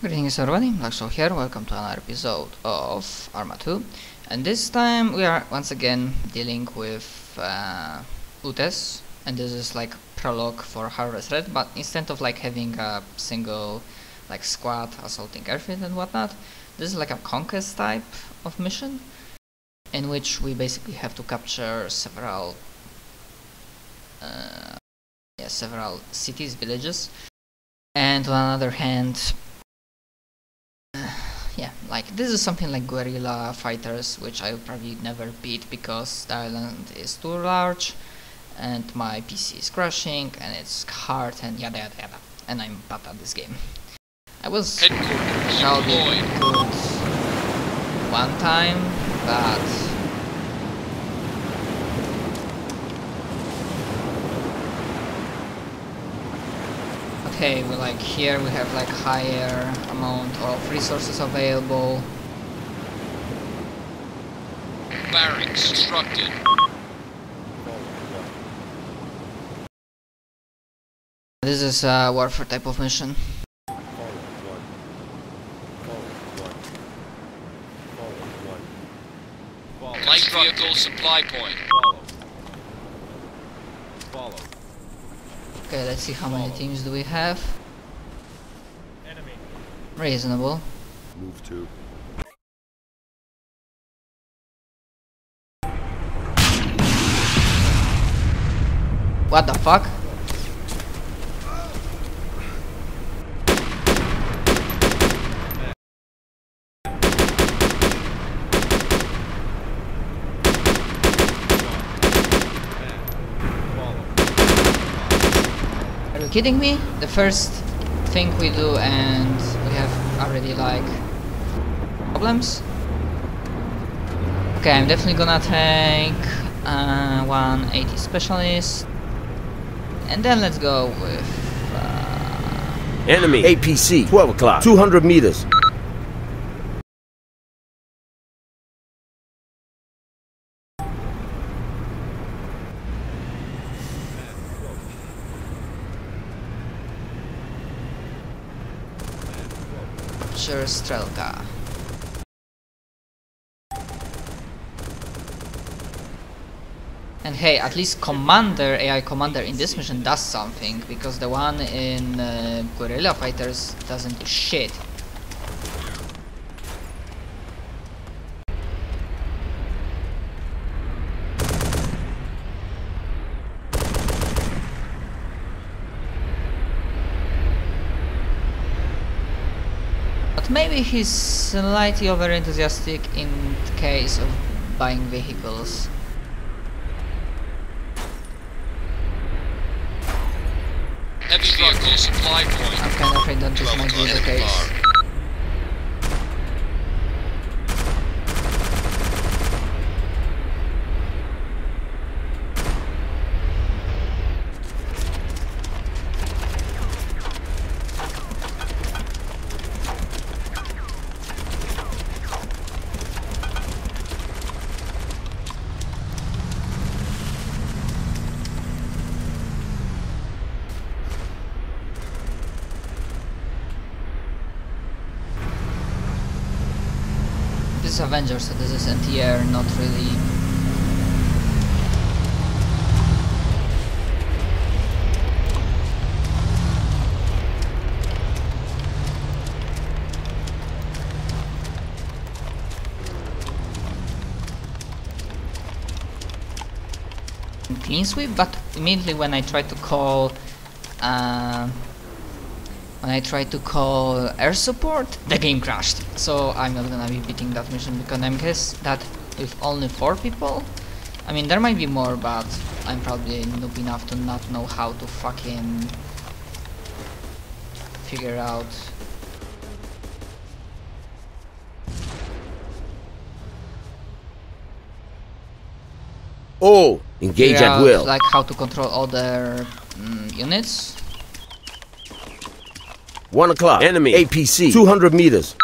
Greetings everybody, Lakshol here, welcome to another episode of ARMA 2, and this time we are once again dealing with Utes, and this is like prologue for Harvest Red, but instead of like having a single like squad assaulting airfield and whatnot, this is like a conquest type of mission in which we basically have to capture several cities, villages, and on another hand like this is something like Guerrilla Fighters, which I'll probably never beat because the island is too large and my PC is crashing and it's hard and yada yada yada, and I'm bad at this game. I was probably good one time, but okay, well, like here we have like higher amount of resources available. Barracks constructed. This is a warfare type of mission. Light vehicle supply point. Follow. Okay, let's see how many teams do we have. Enemy. Reasonable. Move to. What the fuck? Kidding me? The first thing we do and we have already like problems. Okay, I'm definitely gonna take 180 specialist, and then let's go with enemy APC 12 o'clock 200 meters. Strelka. And hey, at least commander, AI commander in this mission does something, because the one in Guerrilla Fighters doesn't do shit. Maybe he's slightly over enthusiastic in the case of buying vehicles. Heavy vehicle supply point. I'm kind of afraid that this might be the case. Avenger, so this is anti-air, not really. Clean sweep, but immediately when I try to call air support, the game crashed. So I'm not gonna be beating that mission, because I guess that with only 4 people, I mean there might be more, but I'm probably noob enough to not know how to fucking figure out. Oh, engage at will. Like how to control other units. 1 o'clock. Enemy. APC. 200 meters.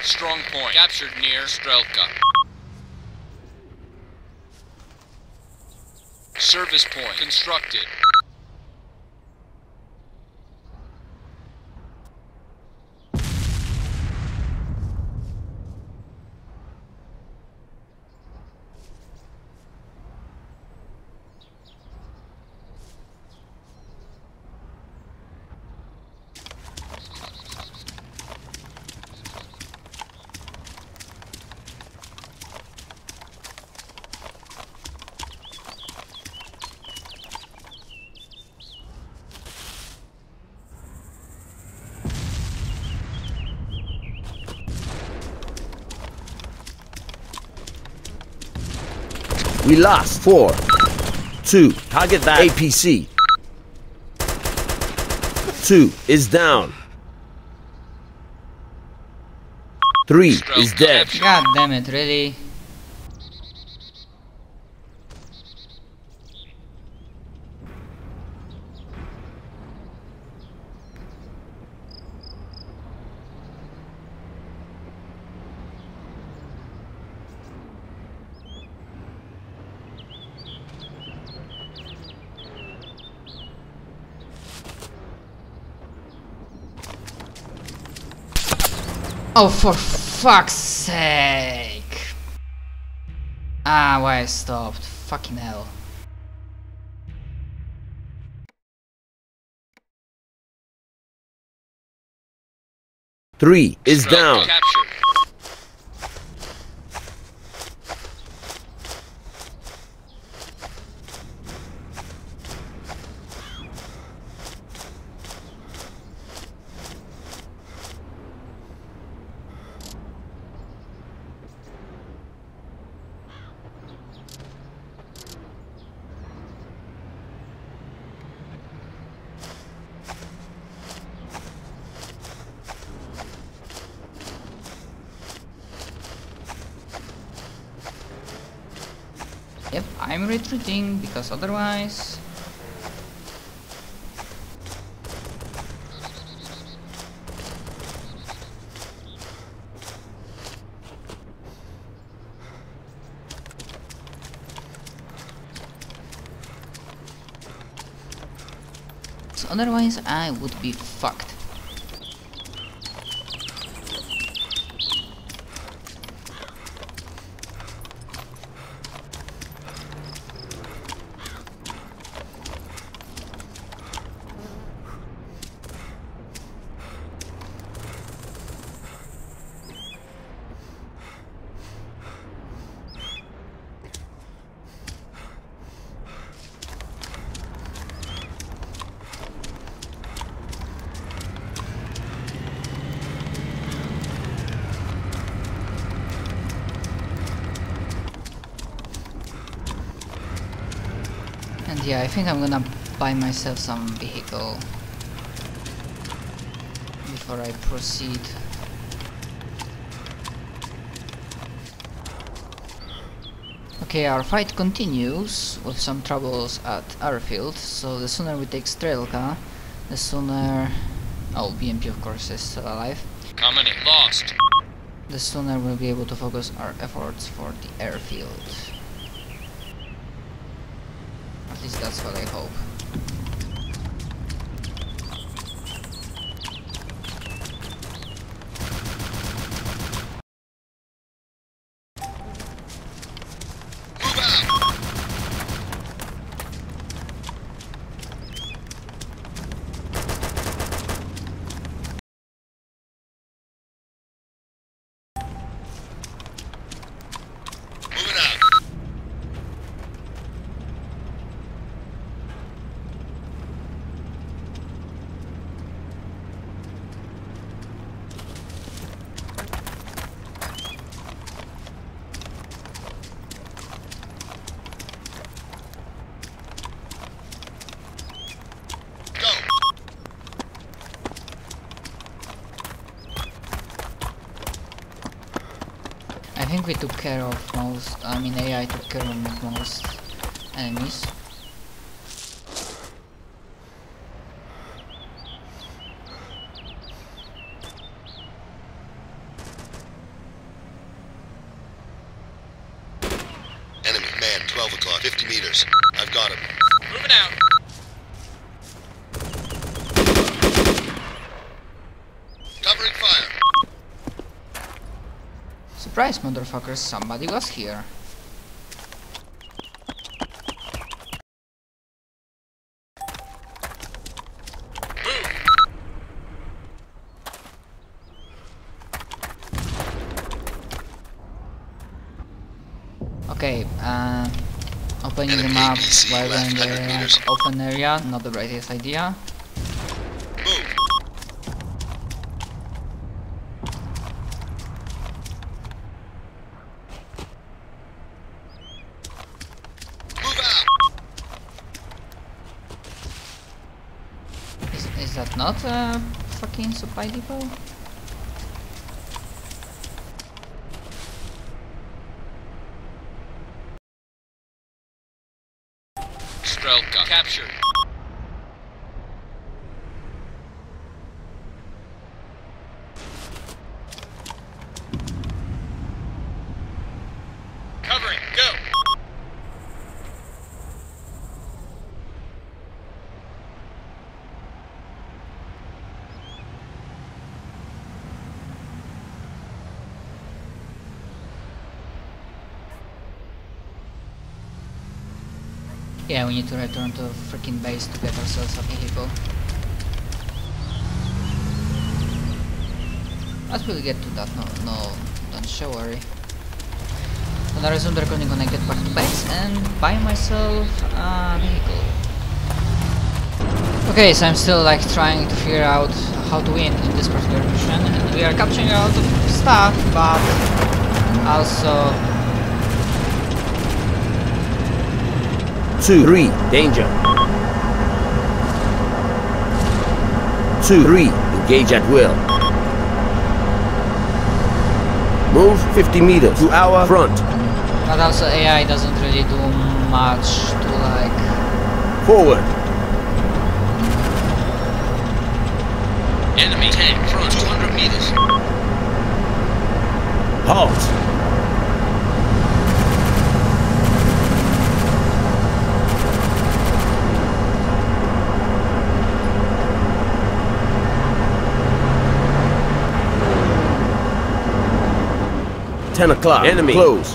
Strong point. Captured near Strelka. Service point constructed. We lost 4-2. Target that APC. 2 is down. 3 is dead. God damn it, really? Oh, for fuck's sake! Ah, why I stopped? Fucking hell. Three is down. Yep, I'm retreating because otherwise... otherwise I would be fucked. Yeah, I think I'm gonna buy myself some vehicle before I proceed. Okay, our fight continues with some troubles at airfield, so the sooner we take Strelka, the sooner... Oh, BMP of course is still alive. Coming in, lost. The sooner we'll be able to focus our efforts for the airfield. At least that's what I hope. I think we took care of most, I mean AI took care of most enemies. Enemy man 12. 12 o'clock, 50 meters. I've got him. Moving out. Covering fire. Surprise, motherfuckers, somebody was here. Okay, opening the map while we're in the open area, not the brightest idea. Is that not a fucking supply depot? Strelka captured. Covering, go. Yeah, we need to return to freaking base to get ourselves a vehicle. But we'll get to that, no, don't worry. And I resume they're gonna get back to base and buy myself a vehicle. Okay, so I'm still like trying to figure out how to win in this particular mission. And we are capturing a lot of stuff, but also... 2-3, danger. 2-3, engage at will. Move 50 meters to our front. But also AI doesn't really do much to like... Forward. Enemy tank, front 200 meters. Halt. Ten o'clock. Enemy close.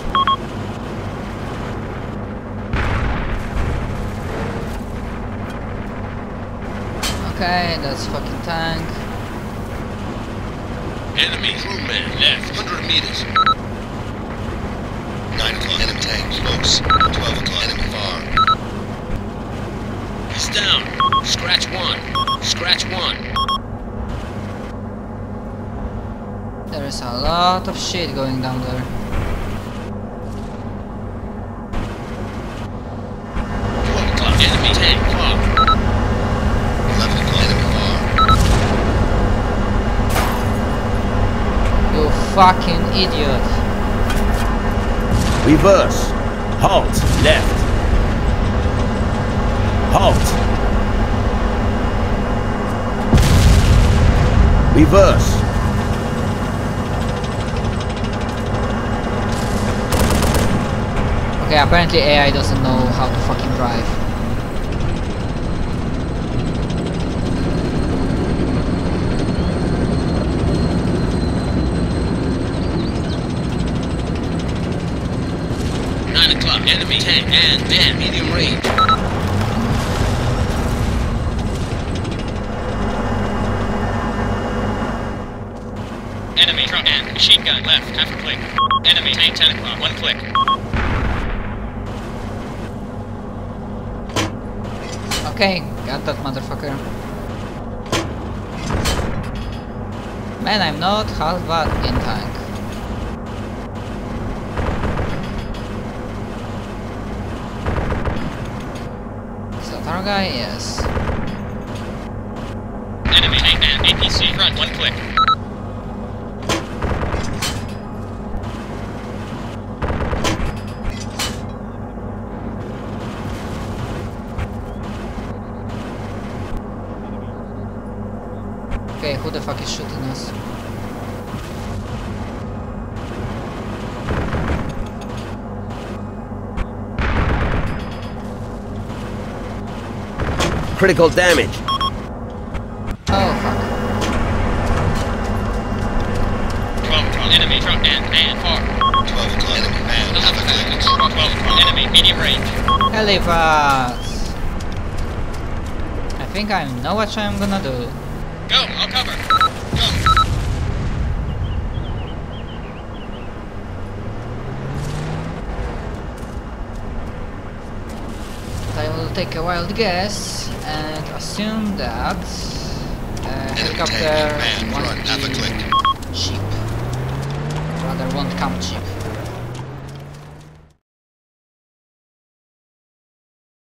Okay, that's fucking tank. Enemy crewman left 100 meters. 9 o'clock. Enemy tank close. 12 o'clock. Enemy far. He's down. Scratch one. Scratch one. There is a lot of shit going down there. Enemy tank, 11 o'clock, enemy car. You fucking idiot. Reverse. Halt. Left. Halt. Reverse. Okay, apparently AI doesn't know how to fucking drive. Enemy tank and then medium range. Enemy truck and machine gun left, half a click. Enemy tank 10 o'clock, 1 click. Okay, got that motherfucker. Man, I'm not half bad in tank. Is that our guy? Yes. Enemy tank and APC front, 1 click. Okay, who the fuck is shooting us? critical damage. Oh, fuck. Enemy truck down, command far. 12 o'clock, command. 12 o'clock, enemy medium range. Helifas. I think I know what I'm gonna do. Go, I'll cover. Go. I will take a wild guess and assume that helicopter won't come cheap.